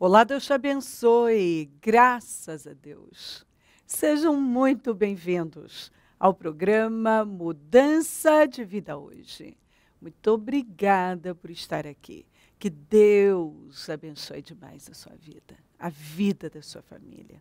Olá, Deus te abençoe, graças a Deus. Sejam muito bem-vindos ao programa Mudança de Vida hoje. Muito obrigada por estar aqui. Que Deus abençoe demais a sua vida, a vida da sua família.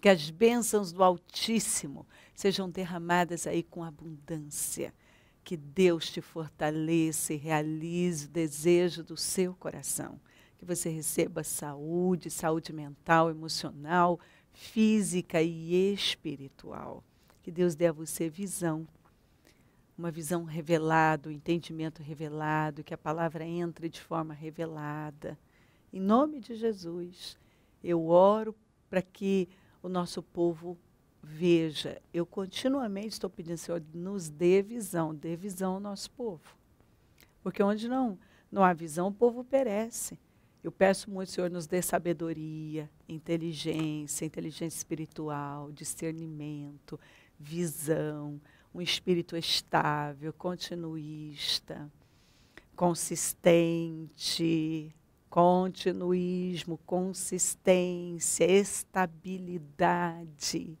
Que as bênçãos do Altíssimo sejam derramadas aí com abundância. Que Deus te fortaleça e realize o desejo do seu coração. Que você receba saúde, saúde mental, emocional, física e espiritual. Que Deus dê a você visão. Uma visão revelada, um entendimento revelado, que a palavra entre de forma revelada. Em nome de Jesus, eu oro para que o nosso povo veja. Eu continuamente estou pedindo, Senhor, nos dê visão ao nosso povo. Porque onde não há visão, o povo perece. Eu peço muito, Senhor, nos dê sabedoria, inteligência, inteligência espiritual, discernimento, visão, um espírito estável, continuista, consistente, continuismo, consistência, estabilidade.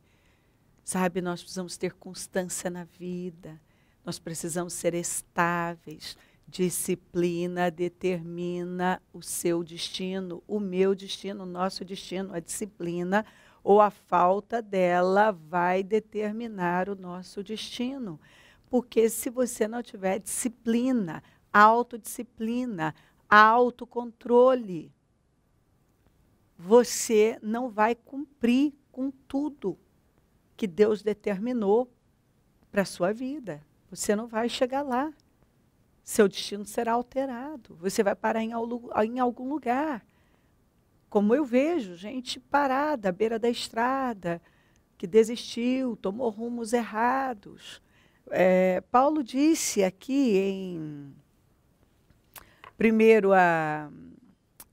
Sabe, nós precisamos ter constância na vida, nós precisamos ser estáveis. Disciplina determina o seu destino, o meu destino, o nosso destino. A disciplina ou a falta dela vai determinar o nosso destino. Porque se você não tiver disciplina, autodisciplina, autocontrole, você não vai cumprir com tudo que Deus determinou para a sua vida. Você não vai chegar lá. Seu destino será alterado. Você vai parar em algum lugar. Como eu vejo, gente parada à beira da estrada, que desistiu, tomou rumos errados. Paulo disse aqui em 1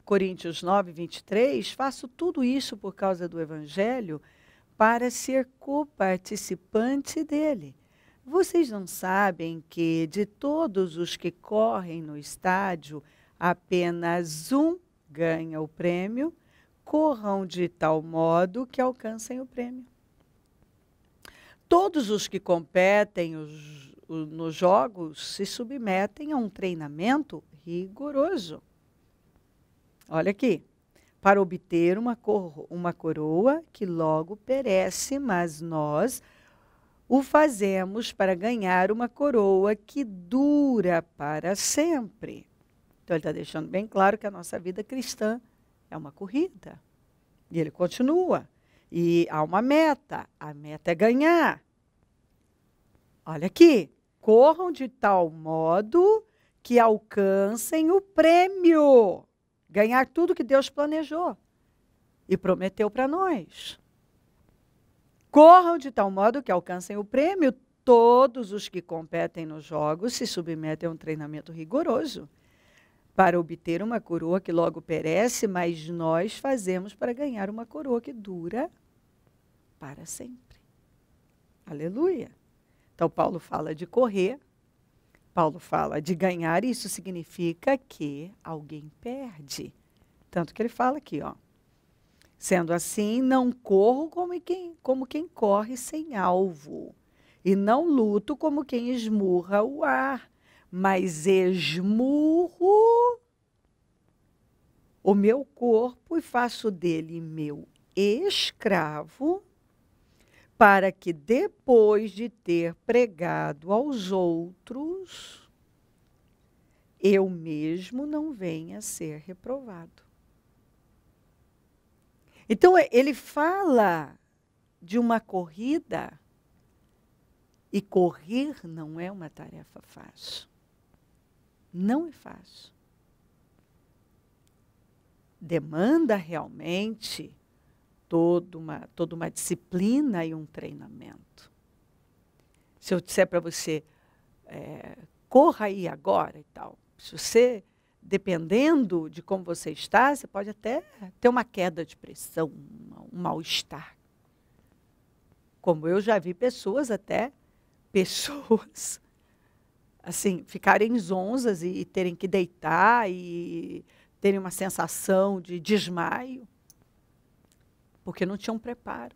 Coríntios 9, 23, faço tudo isso por causa do Evangelho para ser coparticipante dele. Vocês não sabem que de todos os que correm no estádio, apenas um ganha o prêmio? Corram de tal modo que alcancem o prêmio. Todos os que competem nos jogos se submetem a um treinamento rigoroso. Olha aqui. Para obter uma coroa que logo perece, mas nós o fazemos para ganhar uma coroa que dura para sempre. Então, ele está deixando bem claro que a nossa vida cristã é uma corrida. E ele continua. E há uma meta. A meta é ganhar. Olha aqui. Corram de tal modo que alcancem o prêmio. Ganhar tudo que Deus planejou e prometeu para nós. Corram de tal modo que alcancem o prêmio. Todos os que competem nos jogos se submetem a um treinamento rigoroso para obter uma coroa que logo perece, mas nós fazemos para ganhar uma coroa que dura para sempre. Aleluia! Então, Paulo fala de correr. Paulo fala de ganhar, e isso significa que alguém perde. Tanto que ele fala aqui, ó. Sendo assim, não corro como quem corre sem alvo, e não luto como quem esmurra o ar, mas esmurro o meu corpo e faço dele meu escravo, para que depois de ter pregado aos outros, eu mesmo não venha a ser reprovado. Então, ele fala de uma corrida, e correr não é uma tarefa fácil. Não é fácil. Demanda realmente toda uma disciplina e um treinamento. Se eu disser para você, corra aí agora e tal, se você, dependendo de como você está, você pode até ter uma queda de pressão, um mal-estar. Como eu já vi pessoas assim, ficarem zonzas e terem que deitar e terem uma sensação de desmaio, porque não tinham preparo.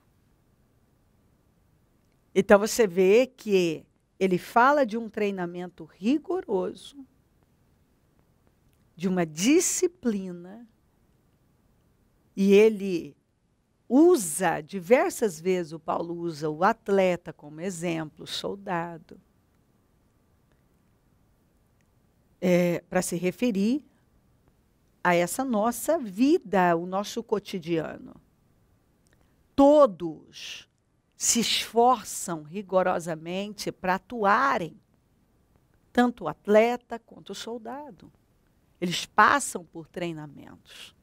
Então, você vê que ele fala de um treinamento rigoroso, de uma disciplina, e ele usa, diversas vezes o Paulo usa o atleta como exemplo, o soldado, para se referir a essa nossa vida, o nosso cotidiano. Todos se esforçam rigorosamente para atuarem, tanto o atleta quanto o soldado. Eles passam por treinamentos.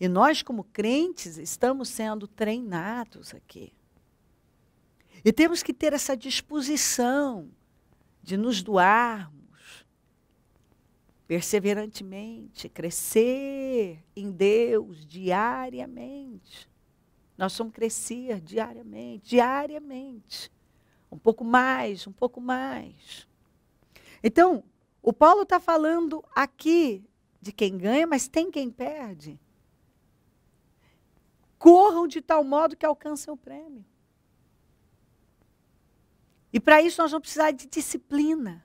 E nós, como crentes, estamos sendo treinados aqui. E temos que ter essa disposição de nos doarmos perseverantemente, crescer em Deus diariamente. Nós vamos crescer diariamente, diariamente. Um pouco mais, um pouco mais. Então, o Paulo está falando aqui de quem ganha, mas tem quem perde. Corram de tal modo que alcancem o prêmio. E para isso nós vamos precisar de disciplina.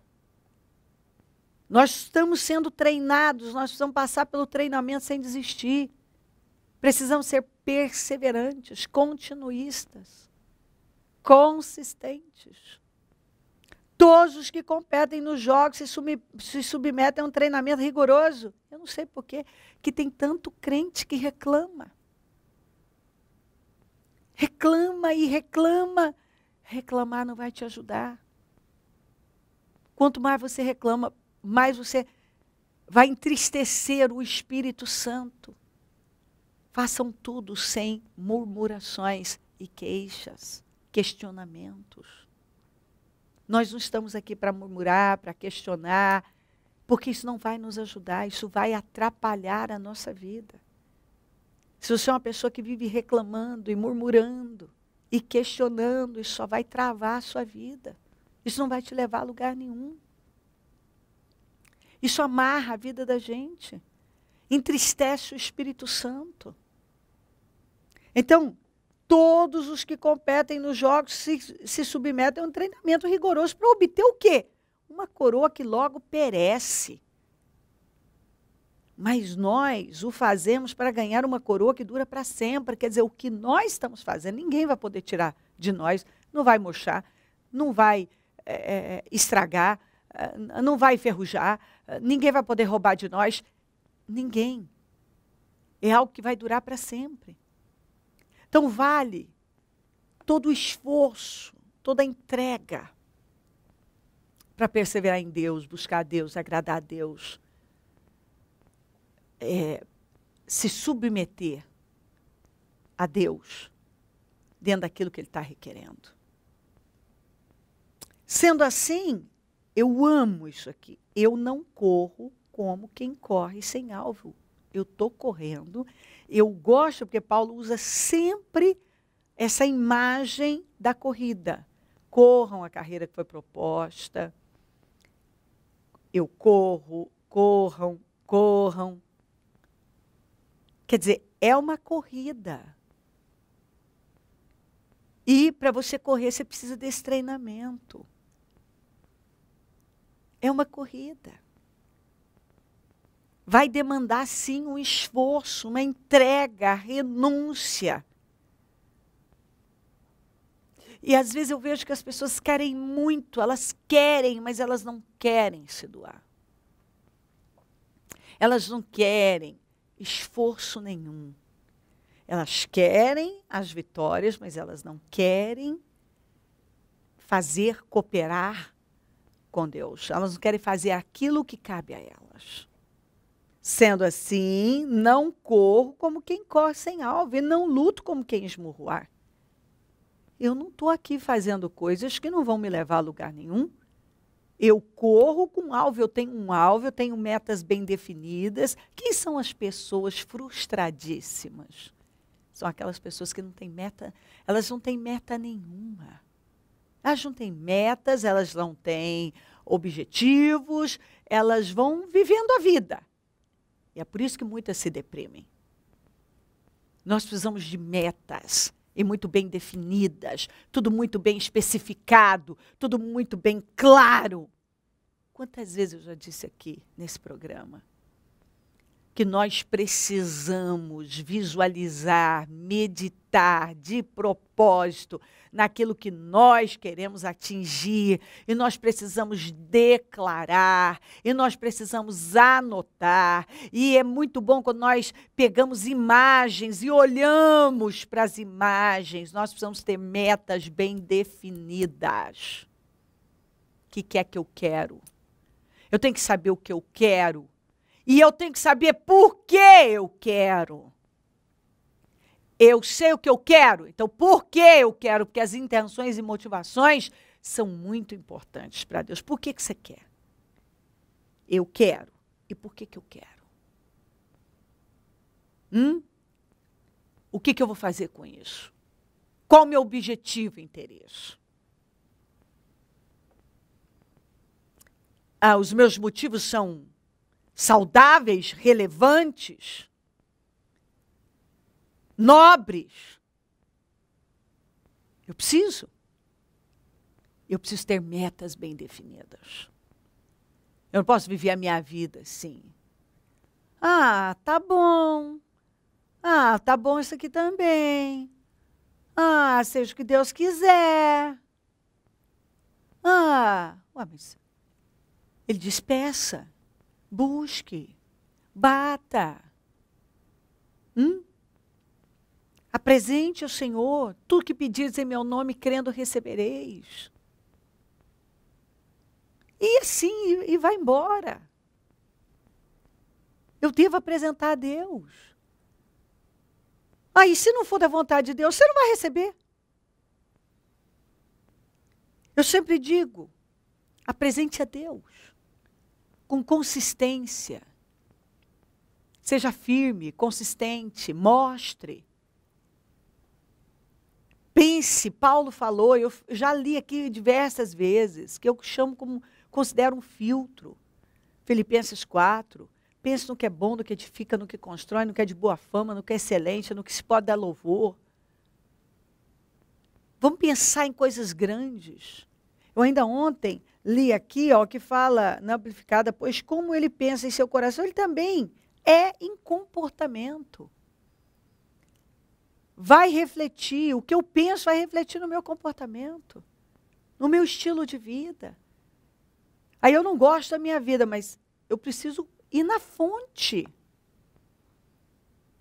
Nós estamos sendo treinados, nós precisamos passar pelo treinamento sem desistir. Precisamos ser perseverantes, continuistas, consistentes. Todos os que competem nos jogos se submetem a um treinamento rigoroso. Eu não sei por quê, que tem tanto crente que reclama. Reclama e reclama. Reclamar não vai te ajudar. Quanto mais você reclama, mais você vai entristecer o Espírito Santo. Façam tudo sem murmurações e queixas, questionamentos. Nós não estamos aqui para murmurar, para questionar, porque isso não vai nos ajudar, isso vai atrapalhar a nossa vida. Se você é uma pessoa que vive reclamando e murmurando e questionando, isso só vai travar a sua vida. Isso não vai te levar a lugar nenhum. Isso amarra a vida da gente, entristece o Espírito Santo. Então, todos os que competem nos jogos se submetem a um treinamento rigoroso para obter o quê? Uma coroa que logo perece. Mas nós o fazemos para ganhar uma coroa que dura para sempre. Quer dizer, o que nós estamos fazendo, ninguém vai poder tirar de nós, não vai murchar, não vai estragar, não vai enferrujar, ninguém vai poder roubar de nós. Ninguém. É algo que vai durar para sempre. Então, vale todo o esforço, toda a entrega para perseverar em Deus, buscar a Deus, agradar a Deus, se submeter a Deus dentro daquilo que Ele está requerendo. Sendo assim, eu amo isso aqui. Eu não corro como quem corre sem alvo. Eu estou correndo. Eu gosto porque Paulo usa sempre essa imagem da corrida. Corram a carreira que foi proposta. Eu corro, corram, corram. Quer dizer, é uma corrida. E para você correr, você precisa desse treinamento. É uma corrida. Vai demandar, sim, um esforço, uma entrega, renúncia. E às vezes eu vejo que as pessoas querem muito, elas querem, mas elas não querem se doar. Elas não querem esforço nenhum. Elas querem as vitórias, mas elas não querem fazer cooperar com Deus. Elas não querem fazer aquilo que cabe a elas. Sendo assim, não corro como quem corre sem alvo e não luto como quem esmurruar. Eu não estou aqui fazendo coisas que não vão me levar a lugar nenhum. Eu corro com alvo, eu tenho um alvo, eu tenho metas bem definidas. Quem são as pessoas frustradíssimas? São aquelas pessoas que não têm meta, elas não têm meta nenhuma. Elas não têm metas, elas não têm objetivos, elas vão vivendo a vida. E é por isso que muitas se deprimem. Nós precisamos de metas, e muito bem definidas, tudo muito bem especificado, tudo muito bem claro. Quantas vezes eu já disse aqui, nesse programa, que nós precisamos visualizar, meditar de propósito naquilo que nós queremos atingir, e nós precisamos declarar, e nós precisamos anotar, e é muito bom quando nós pegamos imagens e olhamos para as imagens. Nós precisamos ter metas bem definidas. O que é que eu quero? Eu tenho que saber o que eu quero. E eu tenho que saber por que eu quero. Eu sei o que eu quero, então por que eu quero? Porque as intenções e motivações são muito importantes para Deus. Por que você quer? Eu quero. E por que eu quero? O que eu vou fazer com isso? Qual o meu objetivo e interesse? Os meus motivos são saudáveis, relevantes, nobres. Eu preciso ter metas bem definidas. Eu não posso viver a minha vida assim. Ah, tá bom isso aqui também. Ah, seja o que Deus quiser. Mas ele diz: peça. Busque, bata, apresente ao Senhor tudo que pedires em meu nome, crendo recebereis. E assim, e vai embora. Eu devo apresentar a Deus. Aí, se não for da vontade de Deus, você não vai receber. Eu sempre digo, apresente a Deus com consistência. Seja firme, consistente, mostre. Pense, Paulo falou, eu já li aqui diversas vezes, que eu chamo como, considero um filtro. Filipenses 4, pense no que é bom, no que edifica, no que constrói, no que é de boa fama, no que é excelente, no que se pode dar louvor. Vamos pensar em coisas grandes. Eu ainda ontem li aqui, ó, que fala na Amplificada: pois como ele pensa em seu coração, ele também é em comportamento. Vai refletir, o que eu penso vai refletir no meu comportamento, no meu estilo de vida. Aí eu não gosto da minha vida, mas eu preciso ir na fonte.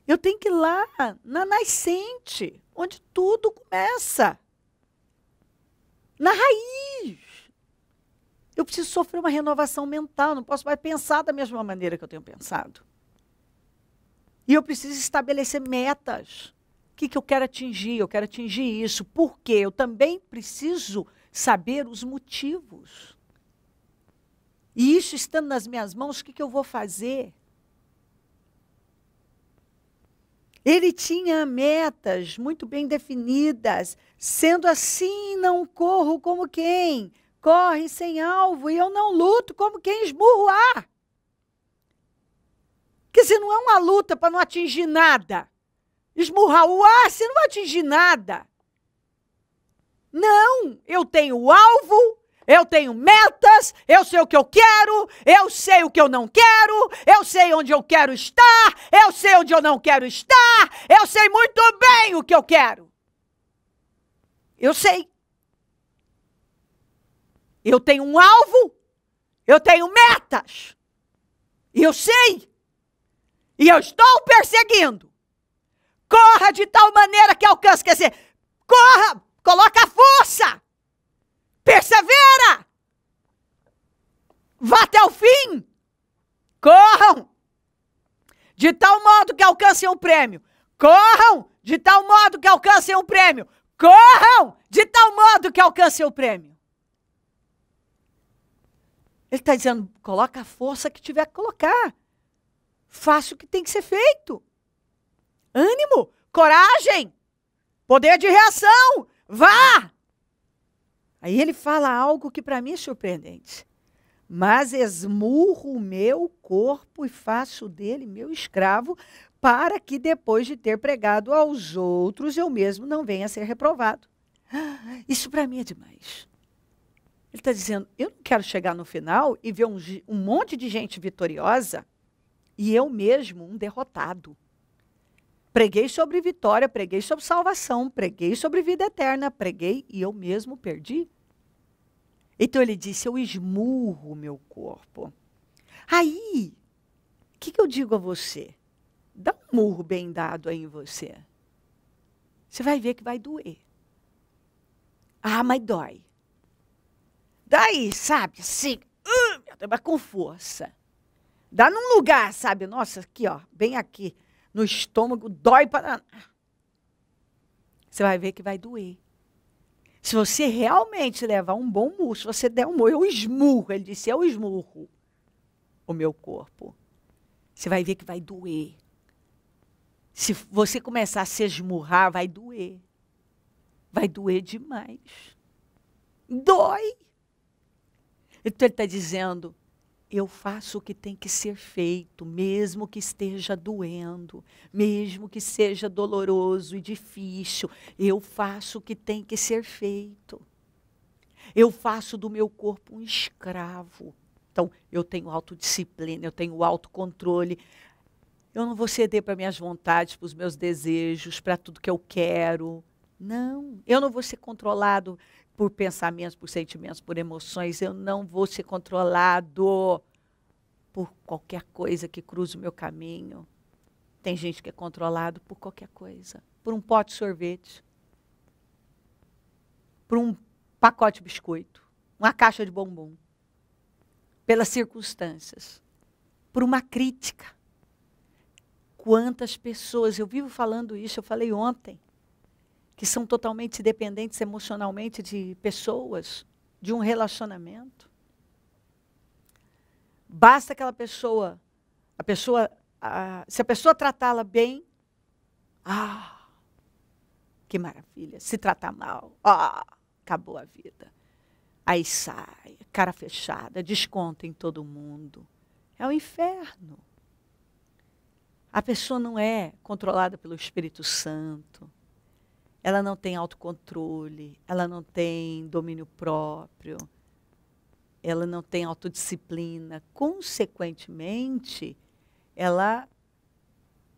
Eu tenho que ir lá, na nascente, onde tudo começa. Na raiz. Eu preciso sofrer uma renovação mental, não posso mais pensar da mesma maneira que eu tenho pensado. E eu preciso estabelecer metas. O que eu quero atingir? Eu quero atingir isso. Por quê? Eu também preciso saber os motivos. E isso estando nas minhas mãos, o que eu vou fazer? Ele tinha metas muito bem definidas. Sendo assim, não corro como quem corre sem alvo, e eu não luto como quem esmurra o ar. Porque se não é uma luta para não atingir nada, esmurrar o ar, você não vai atingir nada. Não, eu tenho alvo, eu tenho metas, eu sei o que eu quero, eu sei o que eu não quero, eu sei onde eu quero estar, eu sei onde eu não quero estar, eu sei muito bem o que eu quero. Eu sei. Eu tenho um alvo, eu tenho metas, e eu sei, e eu estou perseguindo. Corra de tal maneira que alcance, quer dizer, corra, coloca a força, persevera, vá até o fim, corram, de tal modo que alcancem um prêmio, corram, de tal modo que alcancem um prêmio, corram, de tal modo que alcancem um prêmio. Ele está dizendo: coloca a força que tiver que colocar. Faça o que tem que ser feito. Ânimo, coragem, poder de reação, vá! Aí ele fala algo que para mim é surpreendente. mas esmurro o meu corpo e faço dele meu escravo, para que depois de ter pregado aos outros, eu mesmo não venha a ser reprovado. Isso para mim é demais. Ele está dizendo, eu não quero chegar no final e ver um monte de gente vitoriosa e eu mesmo um derrotado. Preguei sobre vitória, preguei sobre salvação, preguei sobre vida eterna, preguei e eu mesmo perdi. Então ele disse, eu esmurro o meu corpo. Aí, o que eu digo a você? Dá um murro bem dado aí em você. Você vai ver que vai doer. Ah, mas dói. Daí, sabe, assim, mas com força. Dá num lugar, sabe, nossa, aqui, ó, bem aqui. No estômago, dói para... Você vai ver que vai doer. Se você realmente levar um bom murro, se você der um murro, eu esmurro, ele disse, eu esmurro o meu corpo. Você vai ver que vai doer. Se você começar a se esmurrar, vai doer. Vai doer demais. Dói. Então ele está dizendo... Eu faço o que tem que ser feito, mesmo que esteja doendo, mesmo que seja doloroso e difícil. Eu faço o que tem que ser feito. Eu faço do meu corpo um escravo. Então, eu tenho autodisciplina, eu tenho autocontrole. Eu não vou ceder para minhas vontades, para os meus desejos, para tudo que eu quero. Não, eu não vou ser controlado por pensamentos, por sentimentos, por emoções. Eu não vou ser controlado por qualquer coisa que cruze o meu caminho. Tem gente que é controlado por qualquer coisa. Por um pote de sorvete. Por um pacote de biscoito. Uma caixa de bombom. Pelas circunstâncias. Por uma crítica. Quantas pessoas, eu vivo falando isso, eu falei ontem, que são totalmente dependentes emocionalmente de pessoas, de um relacionamento. Basta aquela pessoa, se a pessoa tratá-la bem, ah, que maravilha, se tratar mal, ah, acabou a vida. Aí sai, cara fechada, desconta em todo mundo. É um inferno. A pessoa não é controlada pelo Espírito Santo. Ela não tem autocontrole, ela não tem domínio próprio, ela não tem autodisciplina. Consequentemente, ela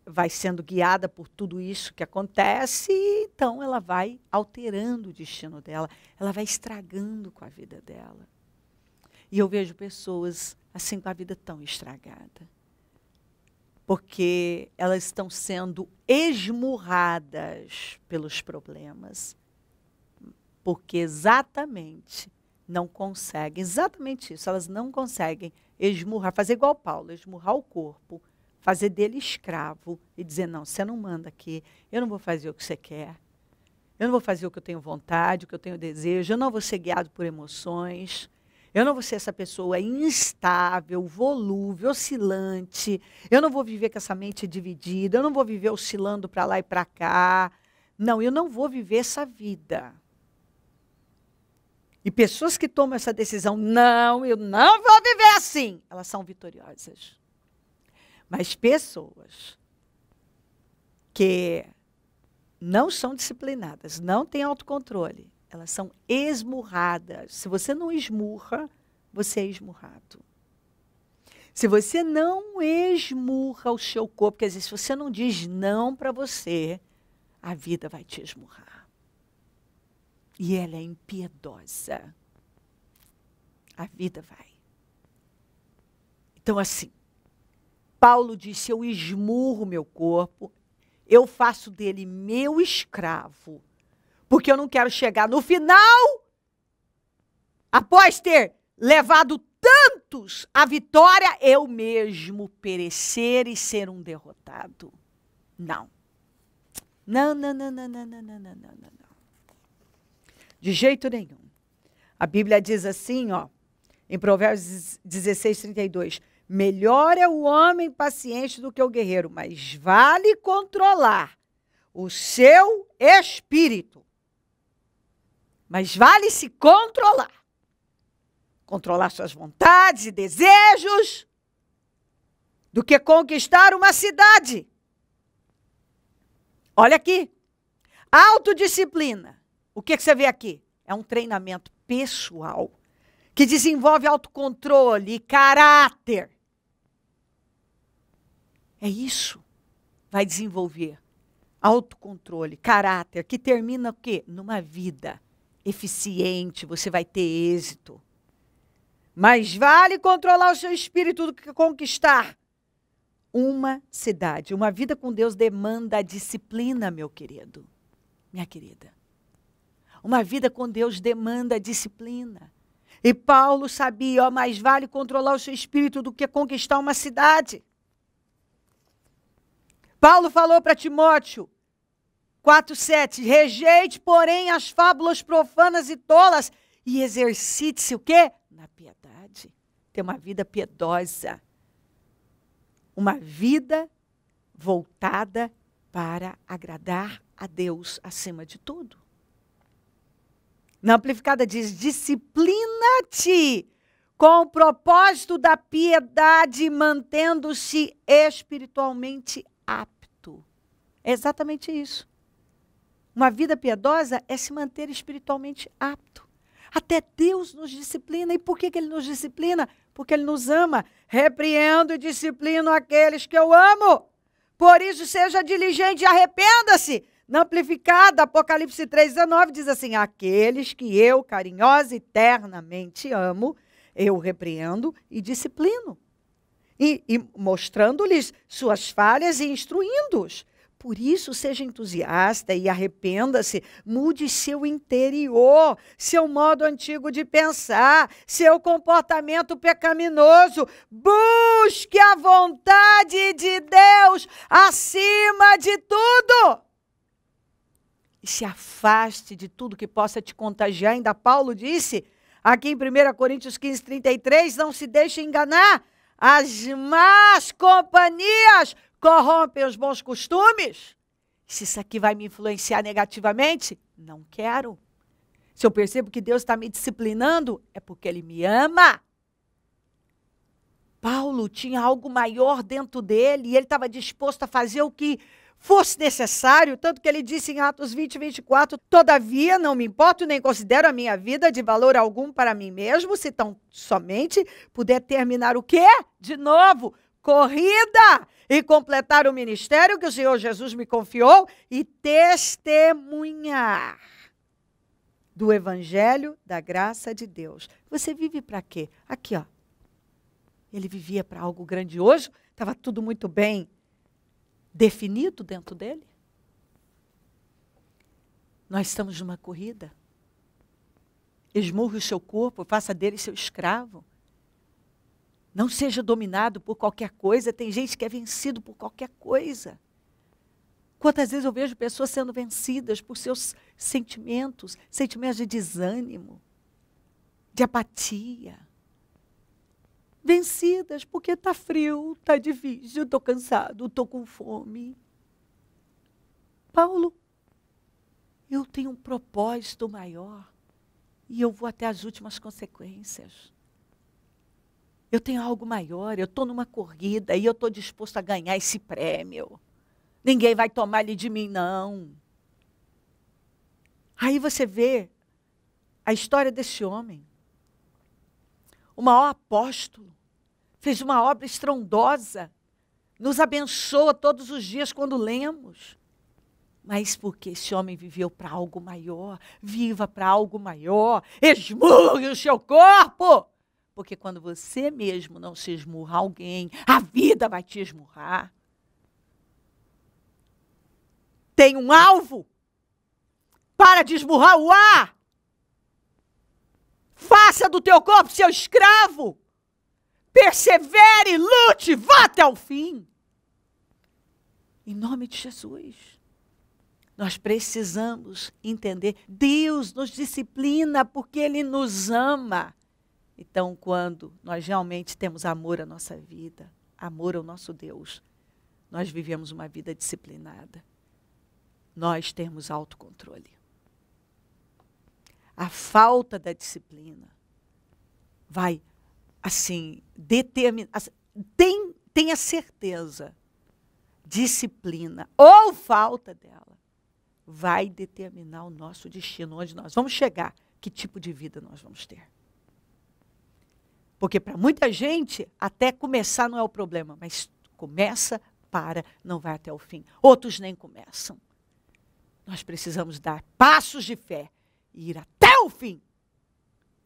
vai sendo guiada por tudo isso que acontece e então ela vai alterando o destino dela, ela vai estragando com a vida dela. E eu vejo pessoas assim com a vida tão estragada, porque elas estão sendo esmurradas pelos problemas, porque exatamente não conseguem, exatamente isso, elas não conseguem esmurrar, fazer igual Paulo, esmurrar o corpo, fazer dele escravo e dizer, não, você não manda aqui, eu não vou fazer o que você quer, eu não vou fazer o que eu tenho vontade, o que eu tenho desejo, eu não vou ser guiado por emoções, eu não vou ser essa pessoa instável, volúvel, oscilante. Eu não vou viver com essa mente dividida. Eu não vou viver oscilando para lá e para cá. Não, eu não vou viver essa vida. E pessoas que tomam essa decisão, não, eu não vou viver assim. Elas são vitoriosas. Mas pessoas que não são disciplinadas, não têm autocontrole, elas são esmurradas. Se você não esmurra, você é esmurrado. Se você não esmurra o seu corpo, quer dizer, se você não diz não para você, a vida vai te esmurrar. E ela é impiedosa. A vida vai. Então, assim, Paulo disse, eu esmurro meu corpo, eu faço dele meu escravo, porque eu não quero chegar no final, após ter levado tantos à vitória, eu mesmo perecer e ser um derrotado. Não. Não, não, não, não, não, não, não, não, não. De jeito nenhum. A Bíblia diz assim, ó, em Provérbios 16:32, melhor é o homem paciente do que o guerreiro, mas vale controlar o seu espírito. Mas vale se controlar. controlar suas vontades e desejos do que conquistar uma cidade. Olha aqui, autodisciplina. O que você vê aqui? É um treinamento pessoal que desenvolve autocontrole e caráter. É isso. Vai desenvolver autocontrole, caráter, que termina o quê? Numa vida eficiente, você vai ter êxito. Mas vale controlar o seu espírito do que conquistar uma cidade. Uma vida com Deus demanda disciplina, meu querido, minha querida. Uma vida com Deus demanda disciplina. E Paulo sabia, ó, mais vale controlar o seu espírito do que conquistar uma cidade. Paulo falou para Timóteo, 4:7, rejeite, porém, as fábulas profanas e tolas e exercite-se o quê? Na piedade. Ter uma vida piedosa. Uma vida voltada para agradar a Deus acima de tudo. Na Amplificada diz, disciplina-te com o propósito da piedade, mantendo-se espiritualmente apto. É exatamente isso. Uma vida piedosa é se manter espiritualmente apto. Até Deus nos disciplina. E por que Ele nos disciplina? Porque Ele nos ama. Repreendo e disciplino aqueles que eu amo. Por isso, seja diligente e arrependa-se. Na Amplificada, Apocalipse 3:19 diz assim, aqueles que eu carinhosa e ternamente amo, eu repreendo e disciplino. E mostrando-lhes suas falhas e instruindo-os. Por isso, seja entusiasta e arrependa-se, mude seu interior, seu modo antigo de pensar, seu comportamento pecaminoso. Busque a vontade de Deus acima de tudo. E se afaste de tudo que possa te contagiar. Ainda Paulo disse, aqui em 1 Coríntios 15:33, não se deixe enganar. As más companhias corrompem os bons costumes. Se isso aqui vai me influenciar negativamente, não quero. Se eu percebo que Deus está me disciplinando, é porque Ele me ama. Paulo tinha algo maior dentro dele e ele estava disposto a fazer o que fosse necessário, tanto que ele disse em Atos 20:24, todavia não me importo nem considero a minha vida de valor algum para mim mesmo, se tão somente puder terminar o quê? De novo, corrida! E completar o ministério que o Senhor Jesus me confiou e testemunhar do Evangelho da graça de Deus. Você vive para quê? Aqui, ó. Ele vivia para algo grandioso, estava tudo muito bem definido dentro dele. Nós estamos numa corrida. Esmurre o seu corpo, faça dele seu escravo. Não seja dominado por qualquer coisa. Tem gente que é vencido por qualquer coisa. Quantas vezes eu vejo pessoas sendo vencidas por seus sentimentos, sentimentos de desânimo, de apatia. Vencidas porque está frio, está difícil, estou cansado, estou com fome. Paulo, eu tenho um propósito maior e eu vou até as últimas consequências. Eu tenho algo maior, eu estou numa corrida e eu estou disposto a ganhar esse prêmio. Ninguém vai tomar ele de mim, não. Aí você vê a história desse homem. O maior apóstolo fez uma obra estrondosa, nos abençoa todos os dias quando lemos. Mas porque esse homem viveu para algo maior, viva para algo maior, esmurre o seu corpo. Porque quando você mesmo não se esmurrar alguém, a vida vai te esmurrar. Tem um alvo? Para de esmurrar o ar. Faça do teu corpo seu escravo. Persevere, lute, vá até o fim. Em nome de Jesus. Nós precisamos entender. Deus nos disciplina porque Ele nos ama. Então, quando nós realmente temos amor à nossa vida, amor ao nosso Deus, nós vivemos uma vida disciplinada. Nós temos autocontrole. A falta da disciplina vai, assim, determinar. Tenha certeza, disciplina ou falta dela vai determinar o nosso destino, onde nós vamos chegar, que tipo de vida nós vamos ter. Porque para muita gente, até começar não é o problema, mas começa, para, não vai até o fim. Outros nem começam. Nós precisamos dar passos de fé e ir até o fim,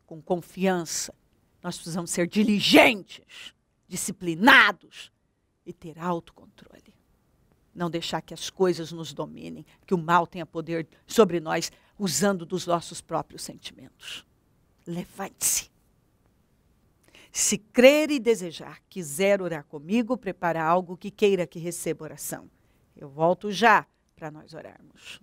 com confiança. Nós precisamos ser diligentes, disciplinados e ter autocontrole. Não deixar que as coisas nos dominem, que o mal tenha poder sobre nós, usando dos nossos próprios sentimentos. Levante-se. Se crer e desejar, quiser orar comigo, prepara algo que queira que receba oração. Eu volto já para nós orarmos.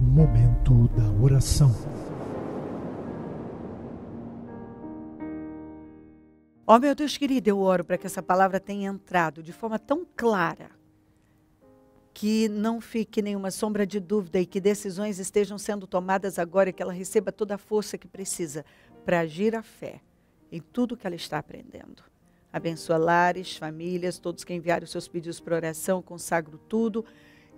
Momento da oração. Ó, meu Deus querido, eu oro para que essa palavra tenha entrado de forma tão clara que não fique nenhuma sombra de dúvida e que decisões estejam sendo tomadas agora e que ela receba toda a força que precisa para agir a fé em tudo que ela está aprendendo. Abençoa lares, famílias, todos que enviaram os seus pedidos para oração, consagro tudo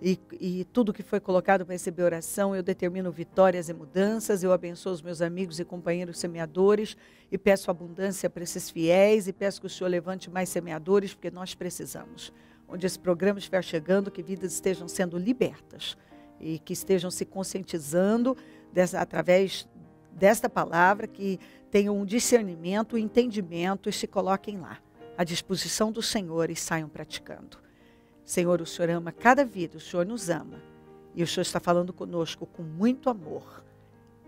e tudo que foi colocado para receber oração. Eu determino vitórias e mudanças, eu abençoo os meus amigos e companheiros semeadores e peço abundância para esses fiéis e peço que o Senhor levante mais semeadores, porque nós precisamos. Onde esse programa estiver chegando, que vidas estejam sendo libertas e que estejam se conscientizando através desta palavra, que tenham um discernimento, um entendimento e se coloquem lá à disposição do Senhor e saiam praticando. Senhor, o Senhor ama cada vida, o Senhor nos ama. E o Senhor está falando conosco com muito amor.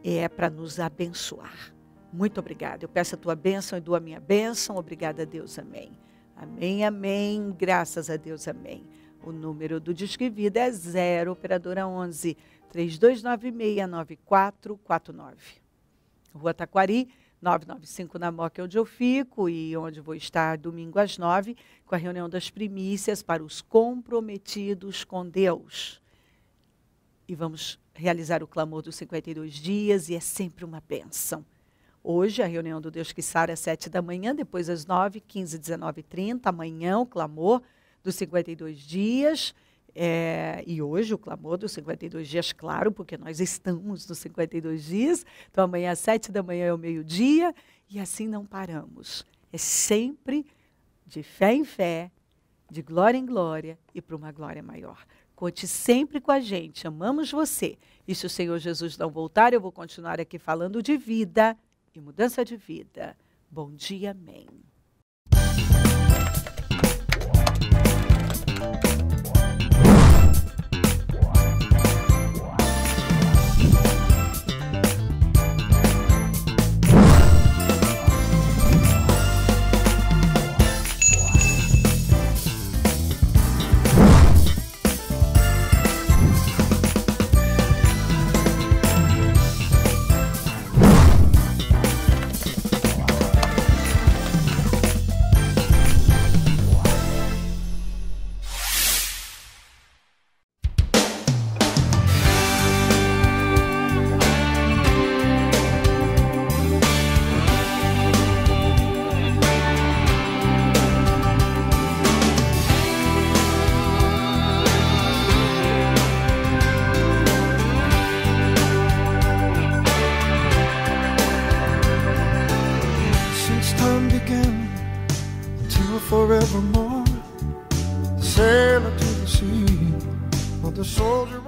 E é para nos abençoar. Muito obrigada. Eu peço a tua bênção e dou a minha bênção. Obrigada a Deus. Amém. Amém, amém. Graças a Deus. Amém. O número do Disque Vida é 0, operadora 11, 3296-9449. Rua Taquari, 995 na Moca, onde eu fico e onde vou estar domingo às 9, com a reunião das primícias para os comprometidos com Deus. E vamos realizar o clamor dos 52 dias e é sempre uma bênção. Hoje a reunião do Deus que sara às 7 da manhã, depois às 9, 15, 19 e 30, amanhã o clamor dos 52 dias. E hoje o clamor dos 52 dias, claro, porque nós estamos nos 52 dias, então amanhã às 7 da manhã é o meio-dia, e assim não paramos. É sempre de fé em fé, de glória em glória e para uma glória maior. Conte sempre com a gente, amamos você. E se o Senhor Jesus não voltar, eu vou continuar aqui falando de vida e mudança de vida. Bom dia, amém. Forevermore, sailor to the sea, but the soldier.